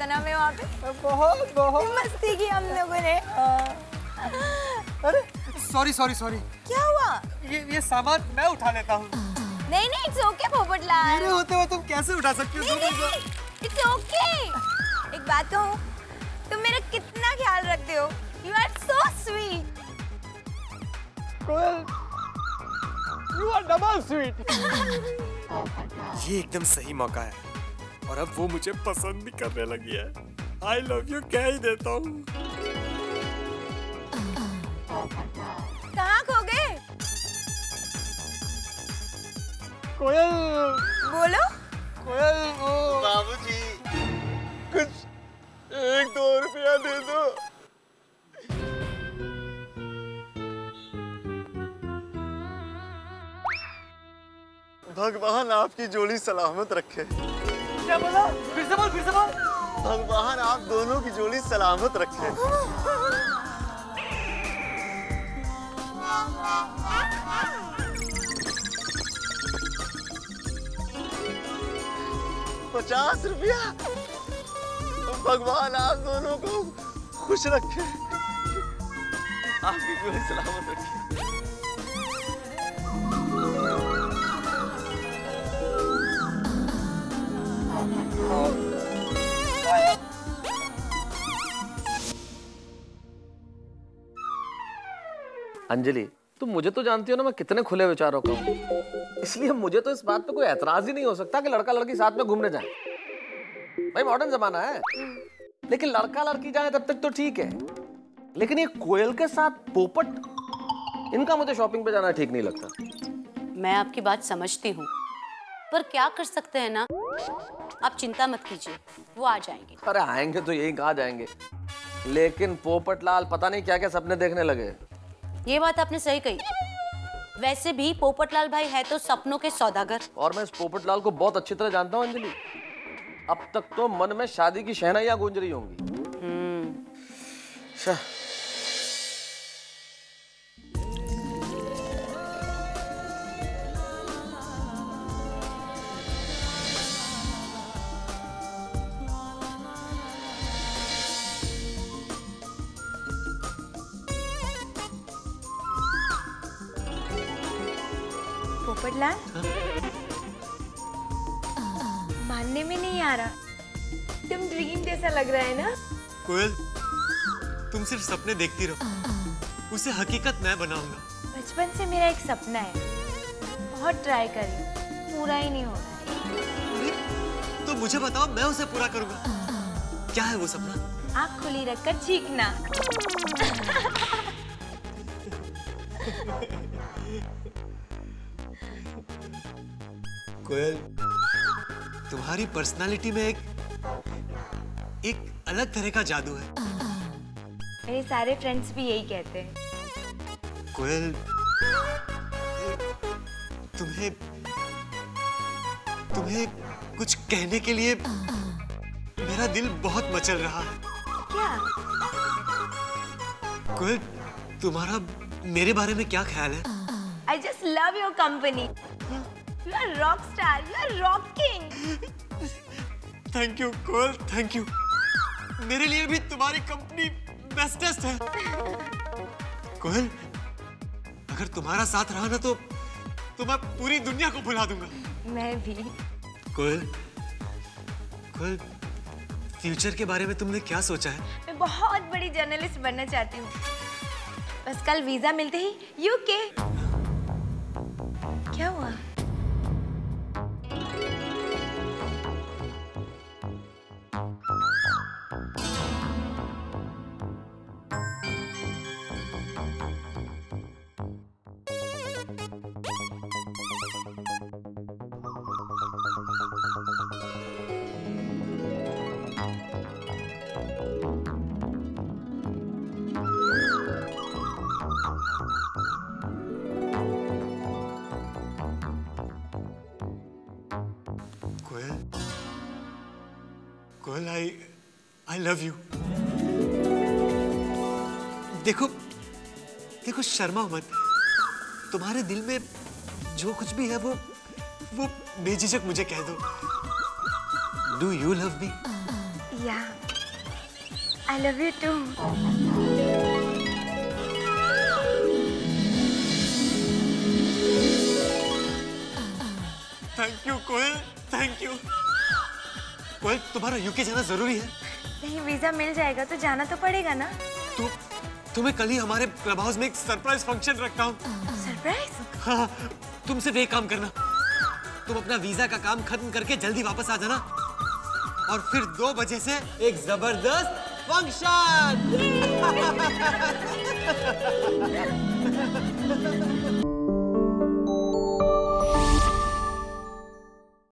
तनाव में वहाँ पे बहुत बहुत मस्ती की हम लोगों ने। अरे सॉरी सॉरी सॉरी। क्या हुआ? ये सामान मैं उठा लेता हूँ। नहीं नहीं इट्स ओके पोपटलाल। मेरे होते हुए तुम कैसे उठा सकती हो? It's okay. एक बात कहूँ, तुम मेरा कितना ख्याल रखते हो। You are so sweet. You are double sweet. ये एकदम सही मौका है और अब वो मुझे पसंद भी करने लगी है। I love you कह ही देता हूँ। कहाँ खो गए? कोयल। बोलो। कोयल वो। बाबूजी कुछ 1-2 रुपया दे दो। भगवान आपकी जोड़ी सलामत रखे। क्या बोला? फिर से बोल। भगवान आप दोनों की जोड़ी सलामत रखे। हाँ। 50 रुपया। भगवान आप दोनों को खुश रखे, आपकी जोड़ी सलामत रखे। अंजलि, तुम मुझे तो जानती हो ना मैं कितने खुले विचारों का हूँ, इसलिए मुझे तो इस बात पे कोई एतराज ही नहीं हो सकता कि लड़का लड़की साथ में घूमने जाए। भाई मॉडर्न जमाना है, लेकिन लड़का लड़की जाए तब तक तो ठीक है, लेकिन ये कोयल के साथ पोपट, इनका मुझे शॉपिंग पे जाना ठीक नहीं लगता। मैं आपकी बात समझती हूँ, पर क्या कर सकते हैं ना, आप चिंता मत कीजिए, वो आ जाएंगे। अरे आएंगे तो यही कहाँ जाएंगे, लेकिन पोपटलाल पता नहीं क्या क्या सपने देखने लगे। ये बात आपने सही कही, वैसे भी पोपटलाल भाई है तो सपनों के सौदागर। और मैं इस पोपटलाल को बहुत अच्छी तरह जानता हूँ अंजलि, अब तक तो मन में शादी की शहनाइयां गूंज रही होंगी। पोपटलाल, मानने में नहीं आ रहा, तुम ड्रीम जैसा लग रहा है ना। कोयल, तुम सिर्फ सपने देखती रहो, उसे हकीकत मैं बनाऊंगा। बचपन से मेरा एक सपना है, बहुत ट्राई करी, पूरा ही नहीं हो रहा। तो मुझे बताओ, मैं उसे पूरा करूंगा। क्या है वो सपना? आँख खुली रखकर चीखना। कोयल, तुम्हारी पर्सनालिटी में एक अलग तरह का जादू है। मेरे सारे फ्रेंड्स भी यही कहते हैं। कोयल, तुम्हें कुछ कहने के लिए मेरा दिल बहुत मचल रहा है। क्या? कोयल, तुम्हारा मेरे बारे में क्या ख्याल है? I just love your company. You are rock star. You are rocking. Thank you, girl. Thank you. मेरे लिए भी तुम्हारी कंपनी बेस्टेस्ट है। कोयल, अगर तुम्हारा साथ रहा ना तो मैं पूरी दुनिया को भुला दूंगा। मैं भी। कोयल, फ्यूचर के बारे में तुमने क्या सोचा है? मैं बहुत बड़ी जर्नलिस्ट बनना चाहती हूँ। बस कल वीजा मिलते ही यूके। क्या हुआ? कोयल, I love you. देखो शर्मा मत, तुम्हारे दिल में जो कुछ भी है वो बेझिझक मुझे कह दो। Do you love me? Yeah. I love you too. Thank you Koyal, thank you. Koyal, तुम्हारा यूके जाना जरूरी है। नहीं, वीजा मिल जाएगा तो जाना तो पड़ेगा ना। तुम्हें कल ही हमारे क्लब हाउस में एक सरप्राइज फंक्शन रखता हूँ। सरप्राइज? हाँ, तुम सिर्फ एक काम करना, तुम अपना वीजा का काम खत्म करके जल्दी वापस आ जाना और फिर 2 बजे से एक जबरदस्त फंक्शन।